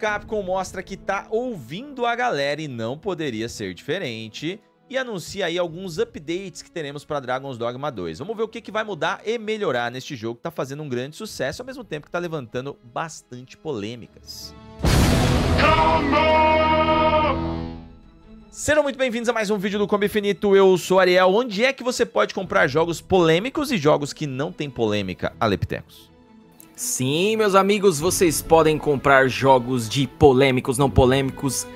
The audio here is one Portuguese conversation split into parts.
Capcom mostra que tá ouvindo a galera e não poderia ser diferente, e anuncia aí alguns updates que teremos para Dragon's Dogma 2. Vamos ver o que vai mudar e melhorar neste jogo que tá fazendo um grande sucesso, ao mesmo tempo que tá levantando bastante polêmicas. Sejam muito bem-vindos a mais um vídeo do Combo Infinito, eu sou Ariel. Onde é que você pode comprar jogos polêmicos e jogos que não tem polêmica, Alepitecus? Sim, meus amigos, vocês podem comprar jogos de polêmicos, não polêmicos,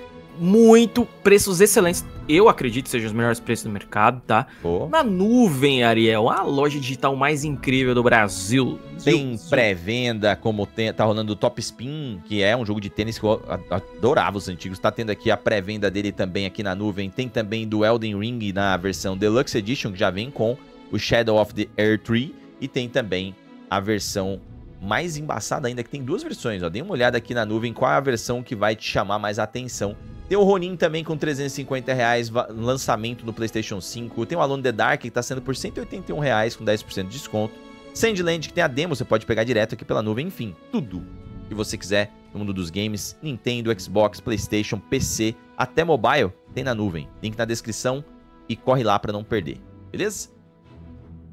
muito, preços excelentes. Eu acredito que sejam os melhores preços do mercado, tá? Oh. Na Nuvem, Ariel, a loja digital mais incrível do Brasil. Tem pré-venda, como tem, tá rolando o Top Spin, que é um jogo de tênis que eu adorava os antigos. Tá tendo aqui a pré-venda dele também aqui na Nuvem. Tem também do Elden Ring na versão Deluxe Edition, que já vem com o Shadow of the Erdtree. E tem também a versão mais embaçada ainda, que tem duas versões, ó. Dê uma olhada aqui na Nuvem, qual é a versão que vai te chamar mais a atenção. Tem o Ronin também com R$350, lançamento no PlayStation 5. Tem o Alone in The Dark, que tá sendo por R$181 com 10% de desconto. Sandland, que tem a demo, você pode pegar direto aqui pela Nuvem. Enfim, tudo que você quiser no mundo dos games. Nintendo, Xbox, PlayStation, PC, até mobile, tem na Nuvem. Link na descrição e corre lá pra não perder, beleza?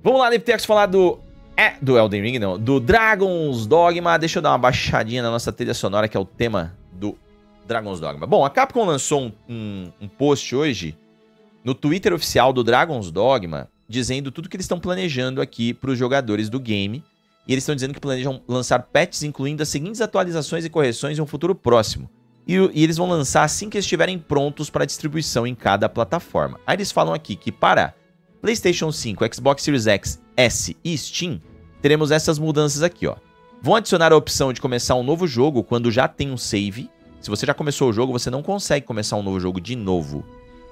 Vamos lá, Alepitecus, falar do Elden Ring, não. Do Dragon's Dogma. Deixa eu dar uma baixadinha na nossa trilha sonora, que é o tema do Dragon's Dogma. Bom, a Capcom lançou um post hoje no Twitter oficial do Dragon's Dogma, dizendo tudo que eles estão planejando aqui para os jogadores do game. E eles estão dizendo que planejam lançar patches, incluindo as seguintes atualizações e correções em um futuro próximo. E eles vão lançar assim que estiverem prontos para distribuição em cada plataforma. Aí eles falam aqui que para PlayStation 5, Xbox Series X, S e Steam, teremos essas mudanças aqui, ó. Vão adicionar a opção de começar um novo jogo quando já tem um save. Se você já começou o jogo, você não consegue começar um novo jogo de novo.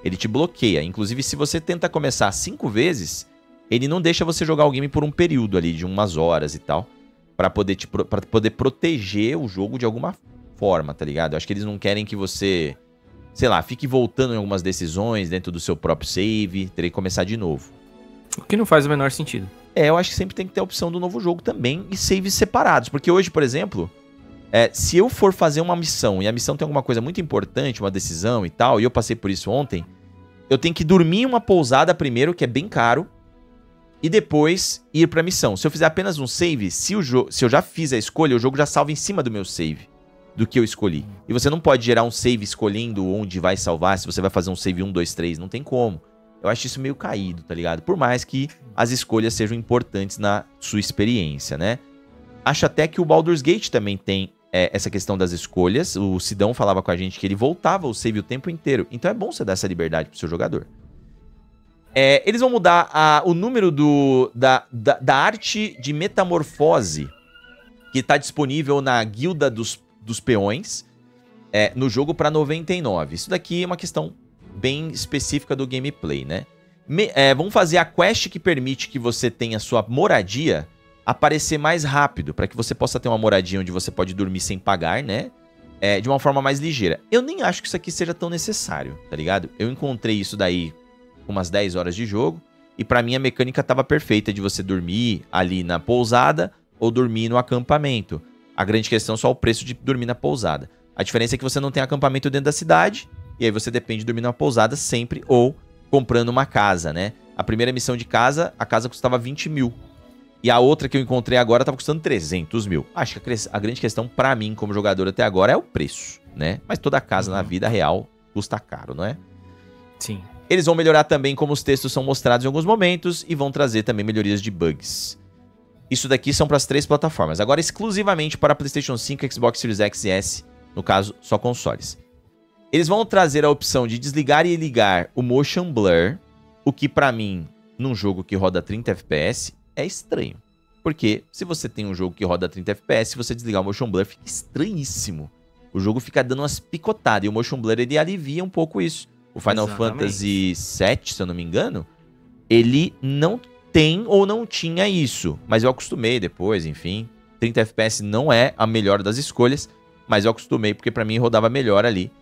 Ele te bloqueia. Inclusive, se você tenta começar 5 vezes, ele não deixa você jogar o game por um período ali de umas horas e tal, pra poder proteger o jogo de alguma forma, tá ligado? Eu acho que eles não querem que você, sei lá, fique voltando em algumas decisões dentro do seu próprio save, teria que começar de novo. O que não faz o menor sentido. É, eu acho que sempre tem que ter a opção do novo jogo também e saves separados. Porque hoje, por exemplo, se eu for fazer uma missão, e a missão tem alguma coisa muito importante, uma decisão e tal, e eu passei por isso ontem, eu tenho que dormir em uma pousada primeiro, que é bem caro, e depois ir pra missão. Se eu fizer apenas um save, se eu já fiz a escolha, o jogo já salva em cima do meu save, do que eu escolhi. E você não pode gerar um save escolhendo onde vai salvar, se você vai fazer um save 1, 2, 3, não tem como. Eu acho isso meio caído, tá ligado? Por mais que as escolhas sejam importantes na sua experiência, né? Acho até que o Baldur's Gate também tem essa questão das escolhas. O Sidão falava com a gente que ele voltava o save o tempo inteiro. Então é bom você dar essa liberdade pro seu jogador. Eles vão mudar o número da arte de metamorfose que tá disponível na guilda dos peões no jogo pra 99. Isso daqui é uma questão bem específica do gameplay, né? Vão fazer a quest que permite que você tenha sua moradia aparecer mais rápido, para que você possa ter uma moradia onde você pode dormir sem pagar, né? De uma forma mais ligeira. Eu nem acho que isso aqui seja tão necessário, tá ligado? Eu encontrei isso daí umas 10 horas de jogo, e pra mim a mecânica tava perfeita de você dormir ali na pousada ou dormir no acampamento. A grande questão é só o preço de dormir na pousada. A diferença é que você não tem acampamento dentro da cidade, e aí você depende de dormir numa pousada sempre, ou comprando uma casa, né? A primeira missão de casa, a casa custava 20 mil. E a outra que eu encontrei agora tava custando 300 mil. Acho que a grande questão pra mim como jogador até agora é o preço, né? Mas toda casa na vida real custa caro, não é? Sim. Eles vão melhorar também como os textos são mostrados em alguns momentos e vão trazer também melhorias de bugs. Isso daqui são pras 3 plataformas. Agora exclusivamente para PlayStation 5, Xbox Series X e S, no caso só consoles. Eles vão trazer a opção de desligar e ligar o motion blur, o que pra mim, num jogo que roda 30 FPS... é estranho, porque se você tem um jogo que roda 30 FPS, se você desligar o motion blur, fica estranhíssimo. O jogo fica dando umas picotadas, e o motion blur, ele alivia um pouco isso. O Final Fantasy VII, se eu não me engano, ele não tem ou não tinha isso, mas eu acostumei depois, enfim. 30 FPS não é a melhor das escolhas, mas eu acostumei, porque pra mim rodava melhor ali.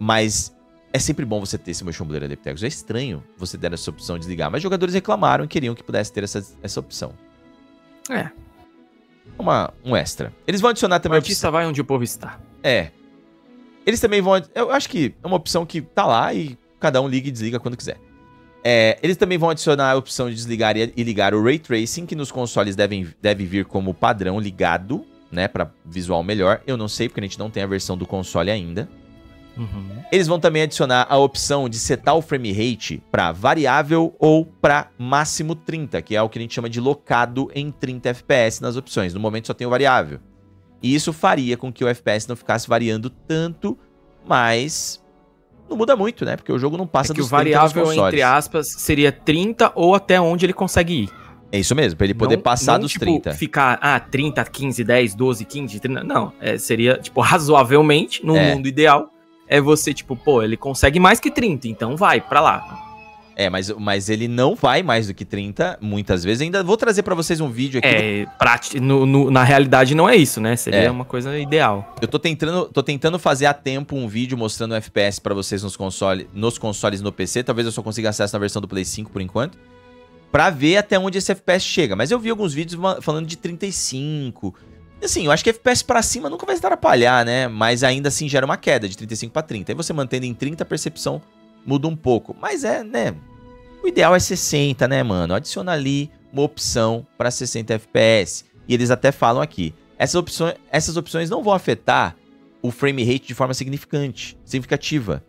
Mas é sempre bom você ter esse motion blur, Alepitecus. É estranho você ter essa opção de desligar, mas jogadores reclamaram e queriam que pudesse ter essa opção. Um extra. Eles vão adicionar também... O artista vai onde o povo está. Eles também vão... Eu acho que é uma opção que tá lá e cada um liga e desliga quando quiser. É, eles também vão adicionar a opção de desligar e ligar o Ray Tracing, que nos consoles deve vir como padrão ligado, né, pra visual melhor. Eu não sei, porque a gente não tem a versão do console ainda. Uhum. Eles vão também adicionar a opção de setar o frame rate pra variável ou pra máximo 30, que é o que a gente chama de locado em 30 FPS nas opções. No momento só tem o variável. E isso faria com que o FPS não ficasse variando tanto, mas... não muda muito, né? Porque o jogo não passa dos 30 nos consoles. Que o variável, entre aspas, seria 30 ou até onde ele consegue ir. É isso mesmo, pra ele poder passar dos 30. Não, tipo, ficar, 30, 15, 10, 12, 15, 30... Não, seria, tipo, razoavelmente, no mundo ideal, é você, tipo, pô, ele consegue mais que 30, então vai pra lá. É, mas ele não vai mais do que 30, muitas vezes. Ainda vou trazer pra vocês um vídeo aqui. Na realidade não é isso, né? Seria uma coisa ideal. Eu tô tentando fazer a tempo um vídeo mostrando o FPS pra vocês nos consoles no PC. Talvez eu só consiga acesso na versão do Play 5 por enquanto. Pra ver até onde esse FPS chega. Mas eu vi alguns vídeos falando de 35. Assim, eu acho que FPS pra cima nunca vai se atrapalhar, né? Mas ainda assim gera uma queda de 35 pra 30. Aí você mantendo em 30, a percepção muda um pouco. Mas né... O ideal é 60, né, mano? Adiciona ali uma opção para 60 FPS. E eles até falam aqui. Essas opções não vão afetar o frame rate de forma significativa.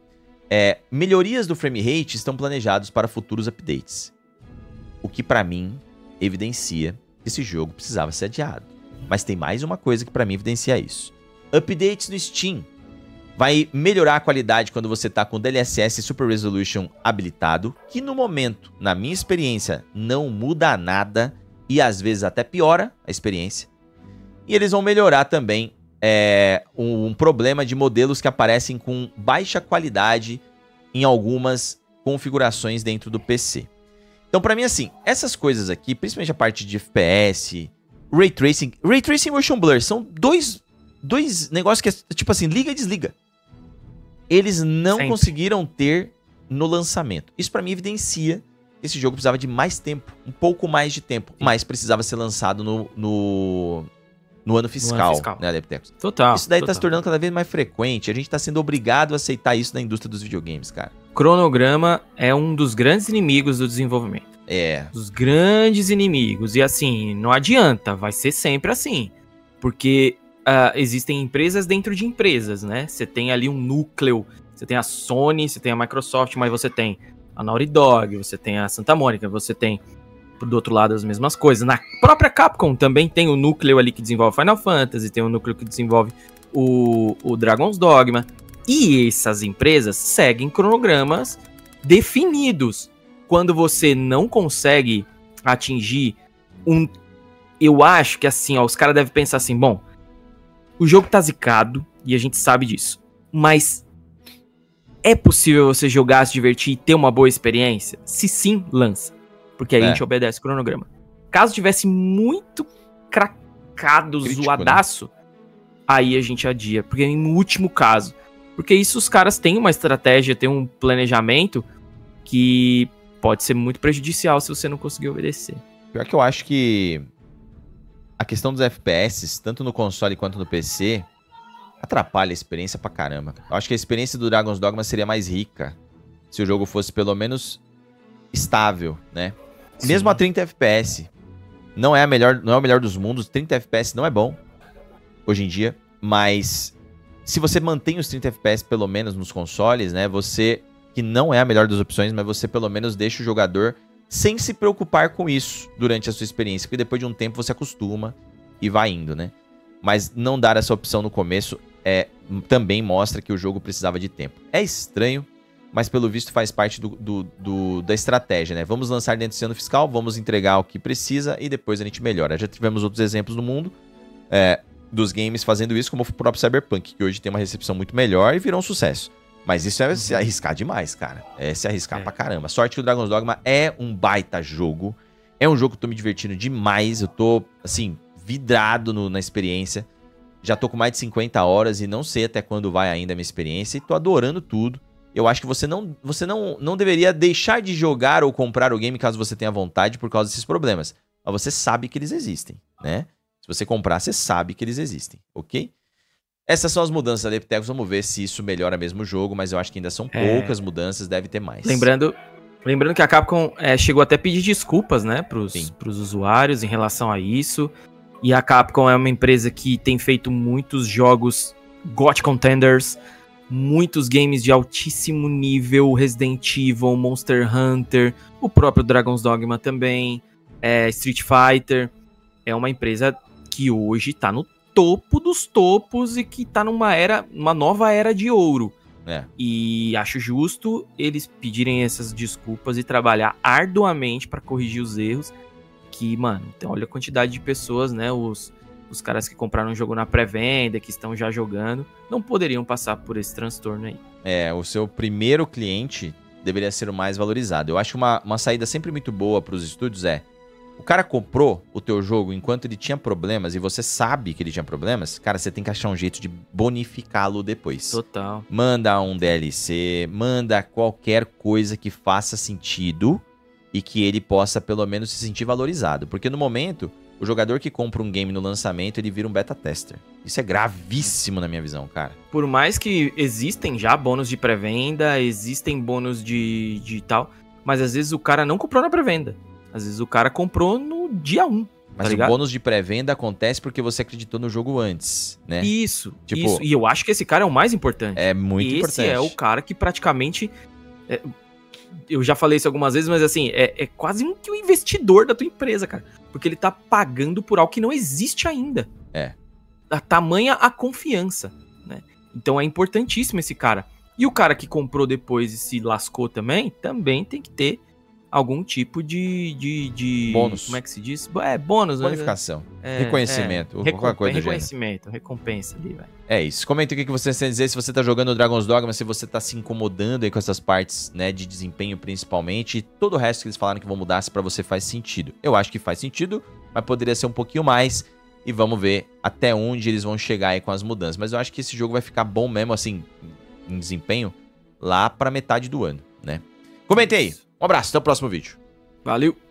Melhorias do frame rate estão planejadas para futuros updates. O que, para mim, evidencia que esse jogo precisava ser adiado. Mas tem mais uma coisa que, para mim, evidencia isso. Updates no Steam. Vai melhorar a qualidade quando você tá com o DLSS Super Resolution habilitado, que no momento, na minha experiência, não muda nada e às vezes até piora a experiência. E eles vão melhorar também um problema de modelos que aparecem com baixa qualidade em algumas configurações dentro do PC. Então, pra mim, assim, essas coisas aqui, principalmente a parte de FPS, Ray Tracing... Ray Tracing e Motion Blur são dois negócios que é tipo assim, liga e desliga. Eles não conseguiram ter no lançamento. Isso pra mim evidencia que esse jogo precisava de mais tempo, um pouco mais de tempo, mas precisava ser lançado no ano fiscal, né, Alepitecus? Total. Isso daí tá se tornando cada vez mais frequente, a gente tá sendo obrigado a aceitar isso na indústria dos videogames, cara. Cronograma é um dos grandes inimigos do desenvolvimento. Dos grandes inimigos, e assim, não adianta, vai ser sempre assim, porque... existem empresas dentro de empresas, né? Você tem ali um núcleo, você tem a Sony, você tem a Microsoft, mas você tem a Naughty Dog, você tem a Santa Mônica, você tem, do outro lado, as mesmas coisas. Na própria Capcom também tem o núcleo ali que desenvolve Final Fantasy, tem o núcleo que desenvolve o Dragon's Dogma, e essas empresas seguem cronogramas definidos. Quando você não consegue atingir um... Eu acho que assim, ó, os caras devem pensar assim, bom, o jogo tá zicado, e a gente sabe disso. Mas é possível você jogar, se divertir e ter uma boa experiência? Se sim, lança. Porque aí a gente obedece o cronograma. Caso tivesse muito cracado, crítico, zoadaço, né? Aí a gente adia. Porque no último caso. Porque isso os caras têm uma estratégia, têm um planejamento que pode ser muito prejudicial se você não conseguir obedecer. Pior que eu acho que... a questão dos FPS, tanto no console quanto no PC, atrapalha a experiência pra caramba. Eu acho que a experiência do Dragon's Dogma seria mais rica se o jogo fosse pelo menos estável, né? Sim. Mesmo a 30 FPS, não é o melhor dos mundos, 30 FPS não é bom hoje em dia, mas se você mantém os 30 FPS pelo menos nos consoles, né? Você, que não é a melhor das opções, mas você pelo menos deixa o jogador... sem se preocupar com isso durante a sua experiência, porque depois de um tempo você acostuma e vai indo, né? Mas não dar essa opção no começo também mostra que o jogo precisava de tempo. É estranho, mas pelo visto faz parte da estratégia, né? Vamos lançar dentro desse ano fiscal, vamos entregar o que precisa e depois a gente melhora. Já tivemos outros exemplos no mundo dos games fazendo isso, como o próprio Cyberpunk, que hoje tem uma recepção muito melhor e virou um sucesso. Mas isso é se arriscar demais, cara. É se arriscar pra caramba. Sorte que o Dragon's Dogma é um baita jogo. É um jogo que eu tô me divertindo demais. Eu tô, assim, vidrado na experiência. Já tô com mais de 50 horas e não sei até quando vai ainda a minha experiência. E tô adorando tudo. Eu acho que você não deveria deixar de jogar ou comprar o game caso você tenha vontade por causa desses problemas. Mas você sabe que eles existem, né? Se você comprar, você sabe que eles existem, ok? Essas são as mudanças da Alepitecus, vamos ver se isso melhora mesmo o jogo, mas eu acho que ainda são poucas mudanças, deve ter mais. Lembrando que a Capcom chegou até a pedir desculpas, né, pros usuários em relação a isso, e a Capcom é uma empresa que tem feito muitos jogos GOT Contenders, muitos games de altíssimo nível, Resident Evil, Monster Hunter, o próprio Dragon's Dogma também, Street Fighter, é uma empresa que hoje tá no topo dos topos e que tá numa era, uma nova era de ouro. E acho justo eles pedirem essas desculpas e trabalhar arduamente pra corrigir os erros. Que, mano, olha a quantidade de pessoas, né? Os caras que compraram o jogo na pré-venda, que estão já jogando, não poderiam passar por esse transtorno aí. O seu primeiro cliente deveria ser o mais valorizado. Eu acho uma saída sempre muito boa pros estúdios o cara comprou o teu jogo enquanto ele tinha problemas e você sabe que ele tinha problemas, cara, você tem que achar um jeito de bonificá-lo depois. Total. Manda um DLC, manda qualquer coisa que faça sentido e que ele possa pelo menos se sentir valorizado. Porque no momento, o jogador que compra um game no lançamento, ele vira um beta tester. Isso é gravíssimo na minha visão, cara. Por mais que existem já bônus de pré-venda, existem bônus de tal, mas às vezes o cara não comprou na pré-venda. Às vezes o cara comprou no dia 1, mas o bônus de pré-venda acontece porque você acreditou no jogo antes, né? Isso, tipo, isso. E eu acho que esse cara é o mais importante. É muito importante. Esse é o cara que praticamente... eu já falei isso algumas vezes, mas assim, é quase um que o investidor da tua empresa, cara. Porque ele tá pagando por algo que não existe ainda. A tamanha a confiança, né? Então é importantíssimo esse cara. E o cara que comprou depois e se lascou também tem que ter algum tipo de bônus. Como é que se diz? Bônus, né? Bonificação. Reconhecimento. Qualquer coisa do reconhecimento, recompensa ali, velho. É isso. Comenta o que você tem a dizer se você tá jogando o Dragon's Dogma, se você tá se incomodando aí com essas partes, né, de desempenho principalmente, e todo o resto que eles falaram que vão mudar, se pra você faz sentido. Eu acho que faz sentido, mas poderia ser um pouquinho mais, e vamos ver até onde eles vão chegar aí com as mudanças. Mas eu acho que esse jogo vai ficar bom mesmo, assim, em desempenho, lá pra metade do ano, né? Comenta aí. Um abraço, até o próximo vídeo. Valeu!